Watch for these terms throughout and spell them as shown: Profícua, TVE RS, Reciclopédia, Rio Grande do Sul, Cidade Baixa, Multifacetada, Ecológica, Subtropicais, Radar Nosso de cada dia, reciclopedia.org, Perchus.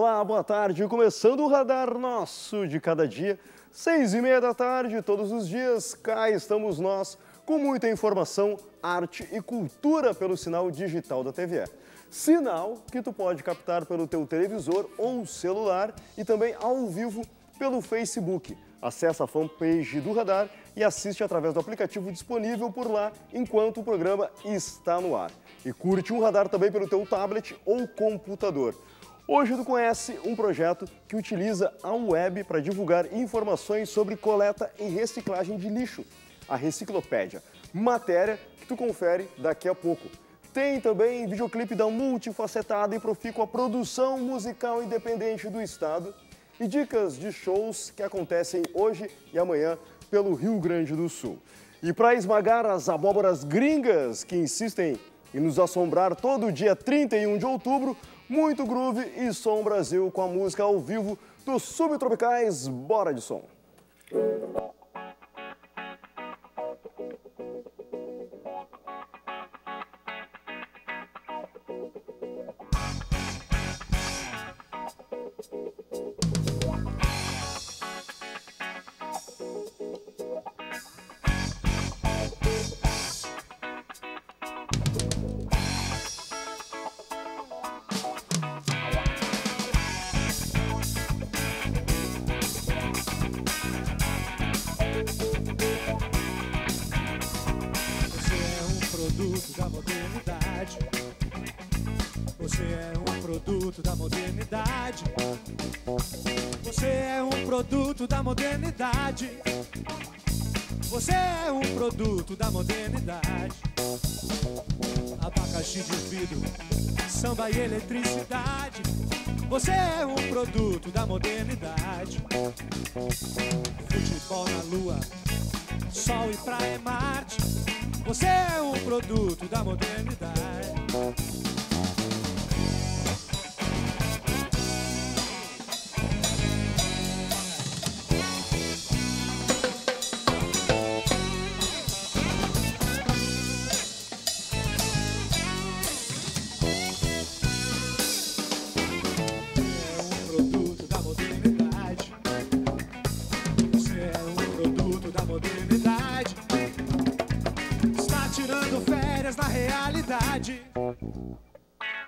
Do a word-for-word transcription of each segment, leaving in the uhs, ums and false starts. Olá, boa tarde, começando o Radar Nosso de cada dia, seis e meia da tarde, todos os dias, cá estamos nós, com muita informação, arte e cultura pelo sinal digital da T V E. Sinal que tu pode captar pelo teu televisor ou celular e também ao vivo pelo Facebook. Acesse a fanpage do Radar e assiste através do aplicativo disponível por lá enquanto o programa está no ar. E curte o Radar também pelo teu tablet ou computador. Hoje tu conhece um projeto que utiliza a web para divulgar informações sobre coleta e reciclagem de lixo, a Reciclopédia, matéria que tu confere daqui a pouco. Tem também videoclipe da Multifacetada e Profícua, a produção musical independente do estado, e dicas de shows que acontecem hoje e amanhã pelo Rio Grande do Sul. E para esmagar as abóboras gringas que insistem em nos assombrar todo o dia trinta e um de outubro, muito groove e som Brasil com a música ao vivo dos Subtropicais. Bora de som! Você é um produto da modernidade. Abacaxi de vidro, samba e eletricidade. Você é um produto da modernidade. Futebol na lua, sol e praia e Marte. Você é um produto da modernidade.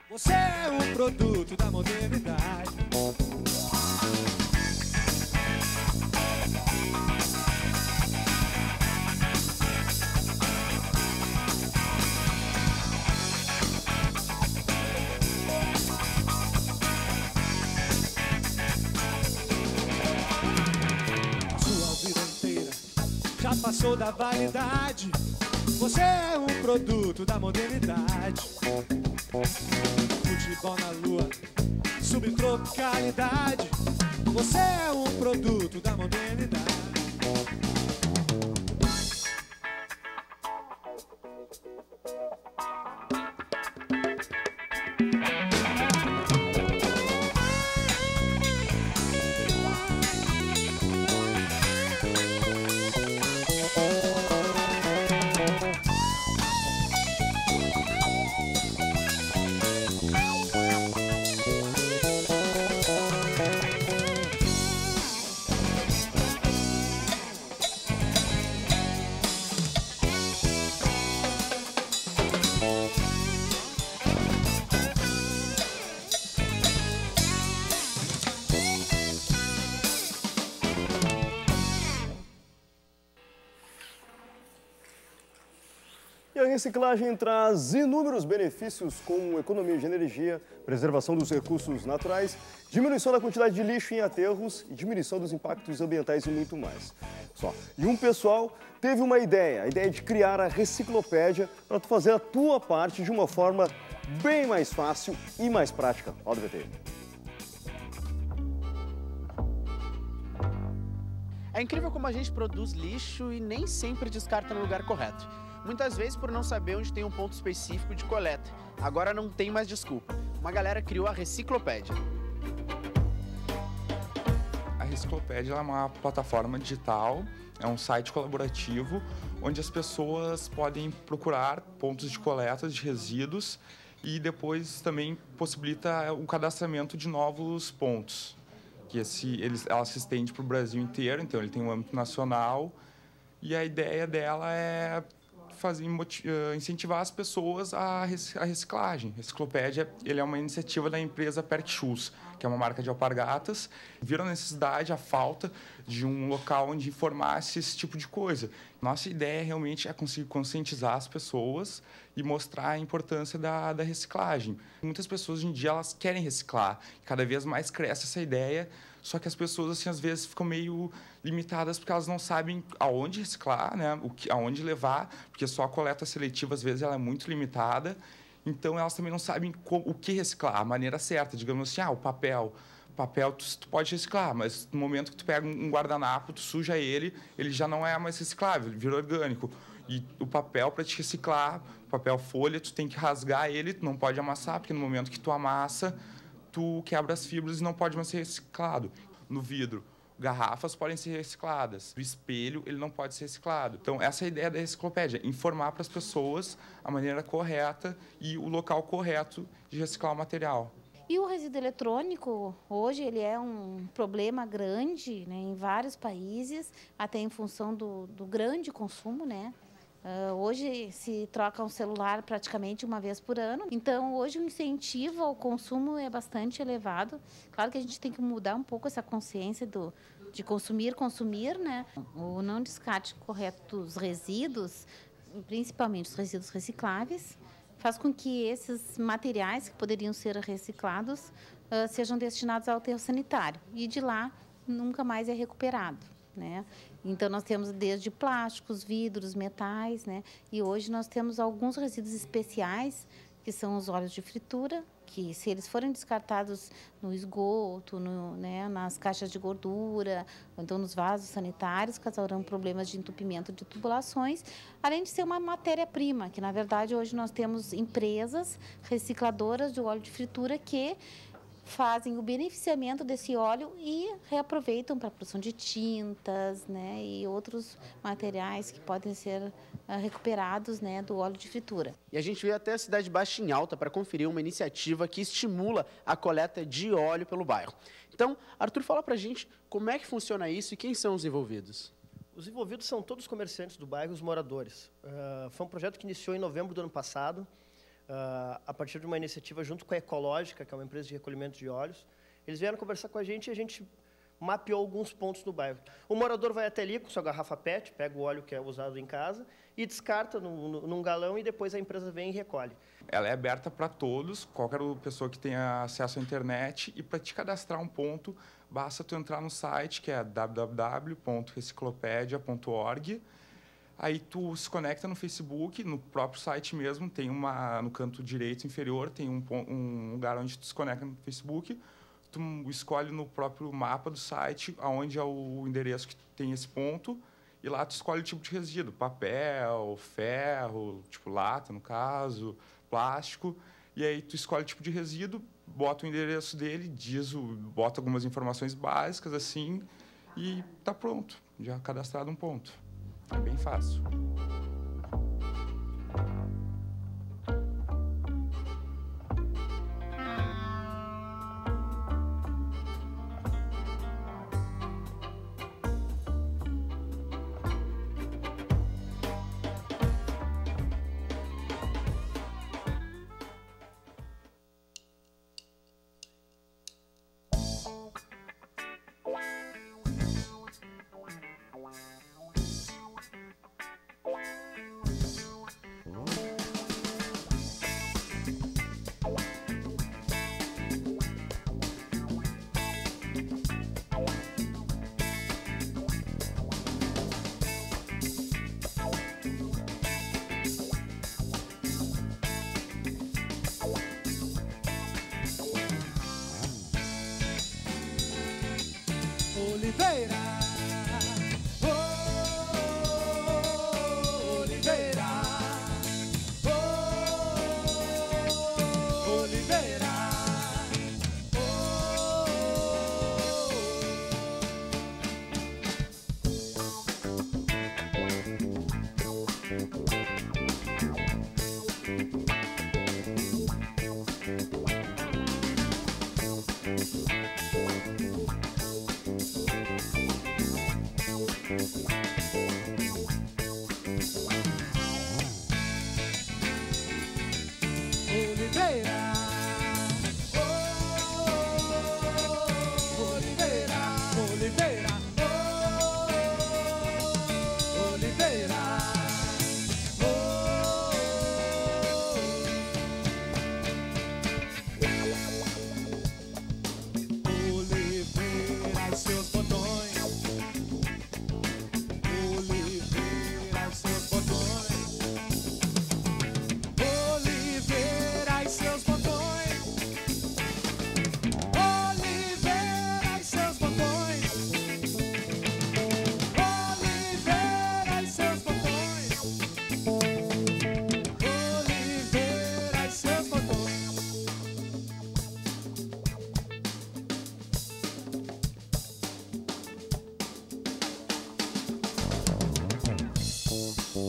Você é um produto da modernidade. Sua vida inteira já passou da validade. Você é um produto da modernidade. Futebol na lua, subtropicalidade. Você é um produto da modernidade. A reciclagem traz inúmeros benefícios como economia de energia, preservação dos recursos naturais, diminuição da quantidade de lixo em aterros, diminuição dos impactos ambientais e muito mais. Só. E um pessoal teve uma ideia, a ideia de criar a Reciclopédia para tu fazer a tua parte de uma forma bem mais fácil e mais prática. Ó do V T. É incrível como a gente produz lixo e nem sempre descarta no lugar correto. Muitas vezes por não saber onde tem um ponto específico de coleta. Agora não tem mais desculpa. Uma galera criou a Reciclopédia. A Reciclopédia é uma plataforma digital, é um site colaborativo, onde as pessoas podem procurar pontos de coleta de resíduos e depois também possibilita o cadastramento de novos pontos, que esse, ele, ela se estende para o Brasil inteiro, então ele tem um âmbito nacional, e a ideia dela é fazer, incentivar as pessoas à reciclagem. Reciclopédia ele é uma iniciativa da empresa Perchus, que é uma marca de alpargatas. Viram a necessidade, a falta de um local onde informasse esse tipo de coisa. Nossa ideia realmente é conseguir conscientizar as pessoas e mostrar a importância da, da reciclagem. Muitas pessoas hoje em dia elas querem reciclar, cada vez mais cresce essa ideia, só que as pessoas assim, às vezes ficam meio limitadas porque elas não sabem aonde reciclar, né? O que, aonde levar, porque só a coleta seletiva às vezes ela é muito limitada. Então, elas também não sabem como, o que reciclar, a maneira certa. Digamos assim, ah, o papel. O papel tu, tu pode reciclar, mas no momento que tu pega um guardanapo, tu suja ele, ele já não é mais reciclável, vira orgânico. E o papel, para te reciclar, papel folha, tu tem que rasgar ele, tu não pode amassar, porque no momento que tu amassa, tu quebra as fibras e não pode mais ser reciclado. No vidro, garrafas podem ser recicladas, o espelho ele não pode ser reciclado. Então, essa é a ideia da reciclopédia, informar para as pessoas a maneira correta e o local correto de reciclar o material. E o resíduo eletrônico, hoje, ele é um problema grande, né, em vários países, até em função do, do grande consumo, né? Uh, hoje se troca um celular praticamente uma vez por ano, então hoje o incentivo ao consumo é bastante elevado. Claro que a gente tem que mudar um pouco essa consciência do, de consumir, consumir, né? O não descarte correto dos resíduos, principalmente os resíduos recicláveis, faz com que esses materiais que poderiam ser reciclados uh, sejam destinados ao aterro sanitário e de lá nunca mais é recuperado, né? Então, nós temos desde plásticos, vidros, metais, né? E hoje nós temos alguns resíduos especiais, que são os óleos de fritura, que se eles forem descartados no esgoto, no, né, nas caixas de gordura, ou então nos vasos sanitários, causarão problemas de entupimento de tubulações, além de ser uma matéria-prima, que na verdade hoje nós temos empresas recicladoras de óleo de fritura que fazem o beneficiamento desse óleo e reaproveitam para a produção de tintas, né, e outros materiais que podem ser recuperados, né, do óleo de fritura. E a gente veio até a Cidade Baixa em Alta para conferir uma iniciativa que estimula a coleta de óleo pelo bairro. Então, Arthur, fala para a gente como é que funciona isso e quem são os envolvidos. Os envolvidos são todos os comerciantes do bairro e os moradores. Uh, foi um projeto que iniciou em novembro do ano passado, Uh, a partir de uma iniciativa junto com a Ecológica, que é uma empresa de recolhimento de óleos. Eles vieram conversar com a gente e a gente mapeou alguns pontos do bairro. O morador vai até ali com sua garrafa pet, pega o óleo que é usado em casa e descarta num, num galão e depois a empresa vem e recolhe. Ela é aberta para todos, qualquer pessoa que tenha acesso à internet, e para te cadastrar um ponto, basta tu entrar no site, que é w w w ponto reciclopedia ponto org. Aí tu se conecta no Facebook, no próprio site mesmo, tem uma, no canto direito inferior, tem um, um lugar onde tu se conecta no Facebook, tu escolhe no próprio mapa do site aonde é o endereço que tem esse ponto, e lá tu escolhe o tipo de resíduo, papel, ferro, tipo lata no caso, plástico, e aí tu escolhe o tipo de resíduo, bota o endereço dele, diz o, bota algumas informações básicas assim, e tá pronto, já cadastrado um ponto. É bem fácil. Thank you.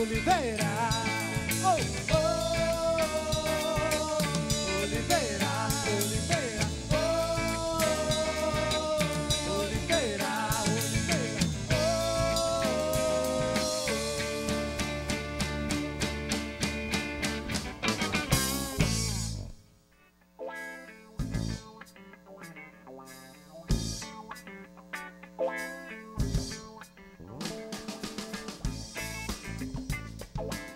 Oliveira, oh, oh.